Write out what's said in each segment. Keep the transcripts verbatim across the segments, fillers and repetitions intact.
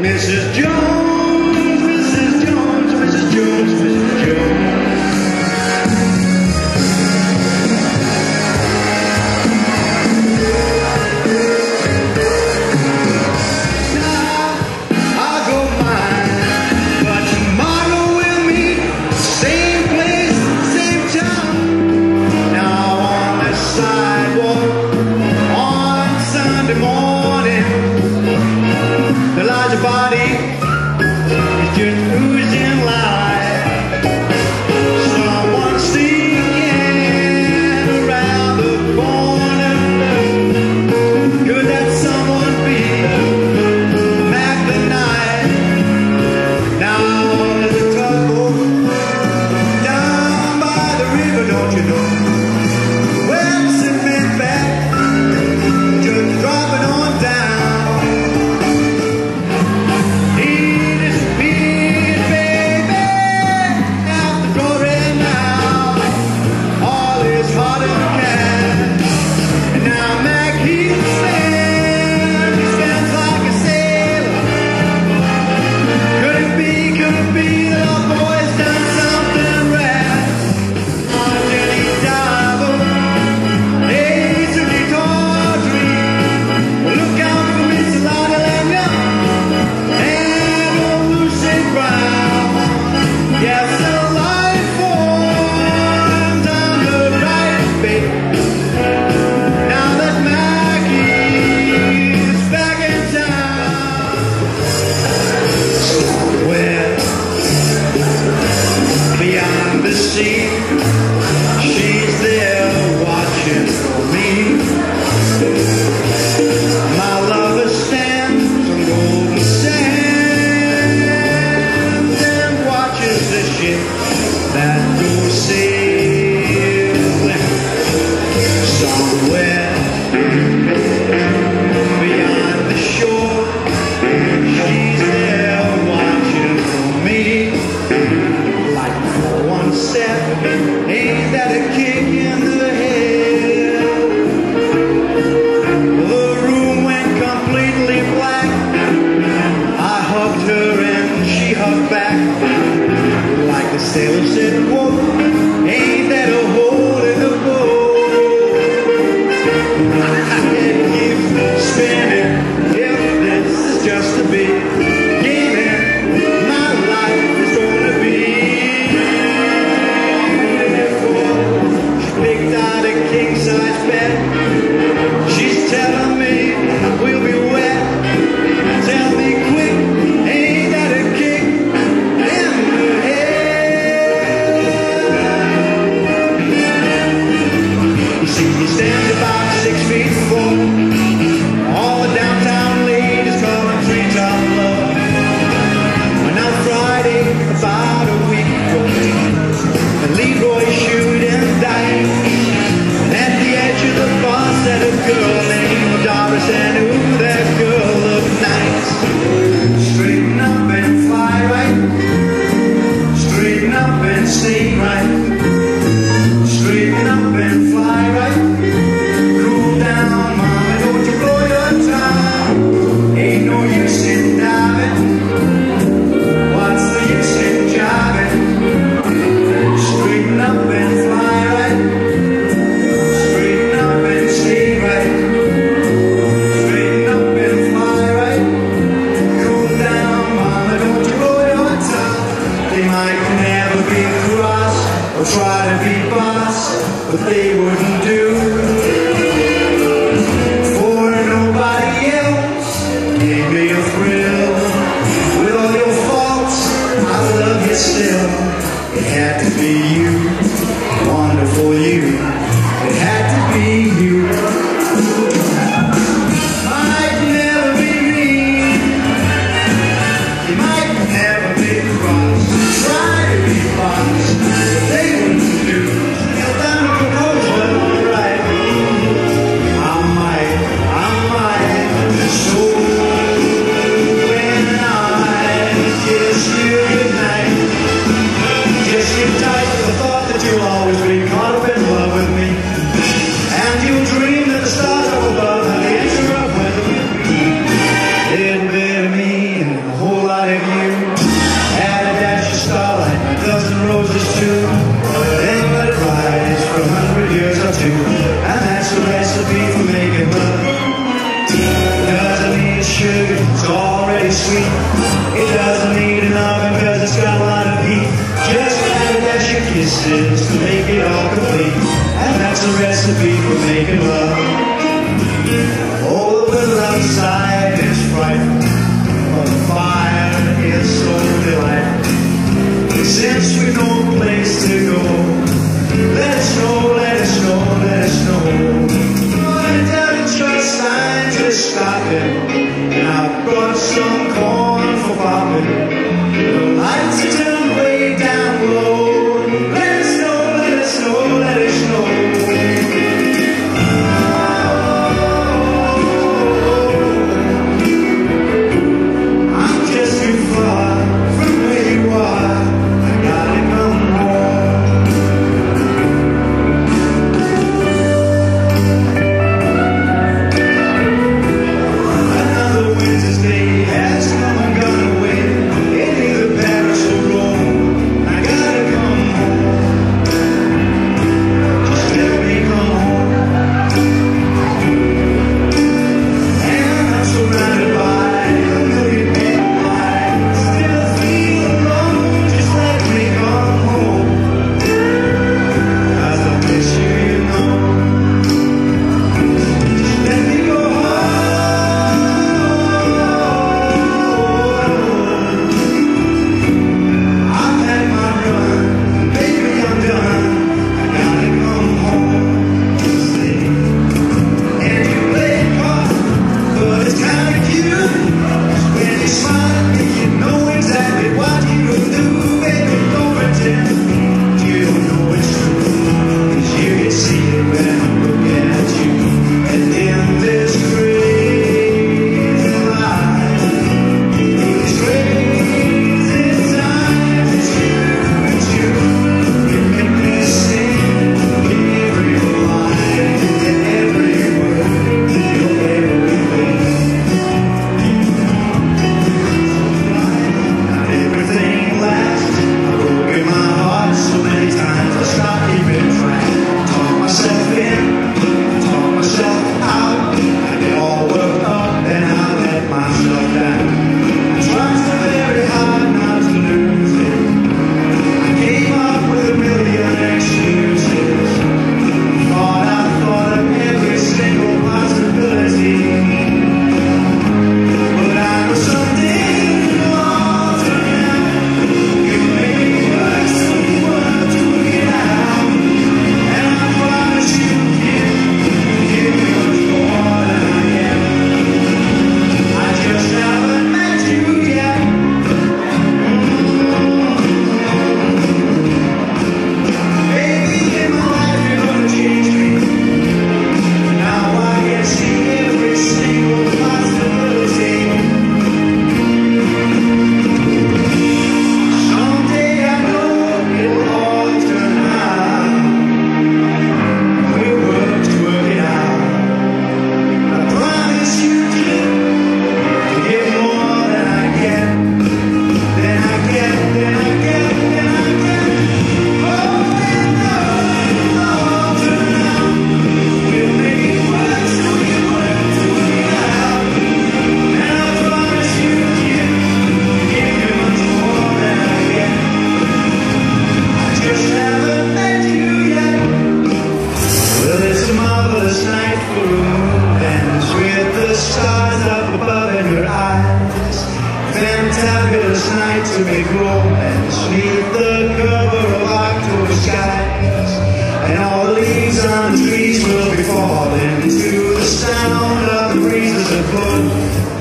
Missus Jones, Missus Jones, Missus Jones, Missus Jones. Now I'll go mine, but tomorrow we'll meet, same place, same time. Now on the sidewalk, on Sunday morning, the larger body is just oozing life. Someone sneaking around the corner. Could that someone be Mac the Knife? Now there's a couple down by the river, don't you know? Well, sit back, just drop it on down. She's there watching for me. My lover stands on golden sands and watches the ship that goes sailing somewhere beyond the shore. She's there watching for me. Like for one second, ain't that a kick in the head? The room went completely black. I hugged her and she hugged back. Like the sailor said, whoa, ain't that a hole in the boat? I can keep spinning if this is just a bit. Ivy bus, but they wouldn't do. For nobody else gave me a thrill. With all your faults, I love you still. It had to be you, wonderful you. It had to be you. Might never be mean. You might never be cross. Try to be honest, but they wouldn't do. Tell them to propose when I'm right. I might, I might. So when I kiss you goodnight, kiss you tight with the thought that you'll always be caught up in love with me. And you dream that the stars are above and the answer of whether it'd be it'd be me and a whole lot of you. Add a dash of starlight and a dozen roses too. Then let it rise for a hundred years or two. And that's the recipe for making love. It doesn't need sugar, it's already sweet. It doesn't need an oven because it's got a lot of heat. Just add a dash of kisses to make it all complete. That's a recipe for making love. Oh, the weather outside is frightful, but the fire is so delightful. Since we've no place to go, let it snow, let it snow, let it snow. But it doesn't just, I just stop it, and I brought some corn for popping. The lights are turned way down below. Let it snow, let it snow, let it snow. Has come. mystery romance, neath the cover of October skies, and all the leaves on the trees will be falling to the sound of the breezes afoot.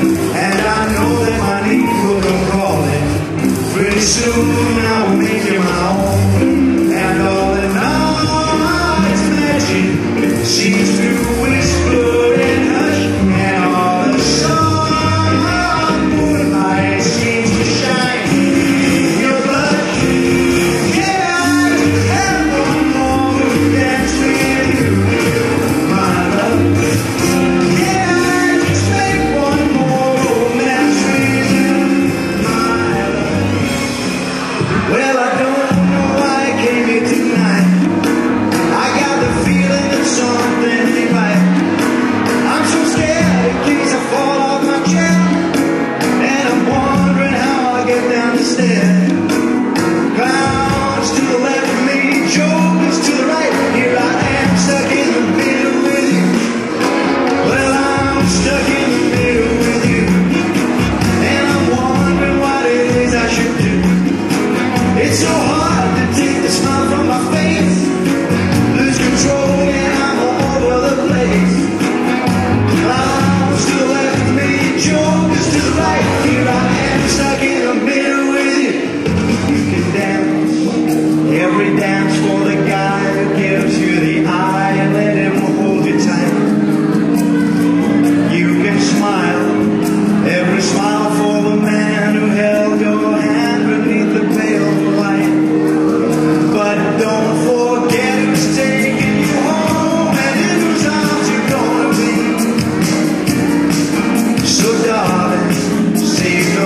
And I know that my need will go calling. Pretty soon I will make you my own, and all in all, my heart's magic seems to whisper.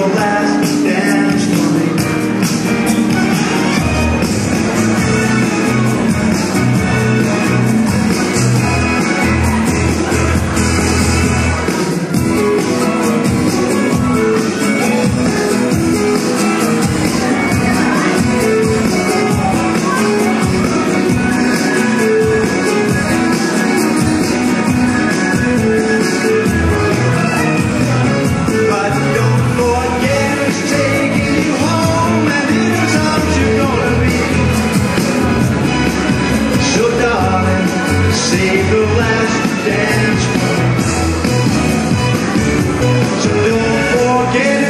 Last dance. So don't forget it.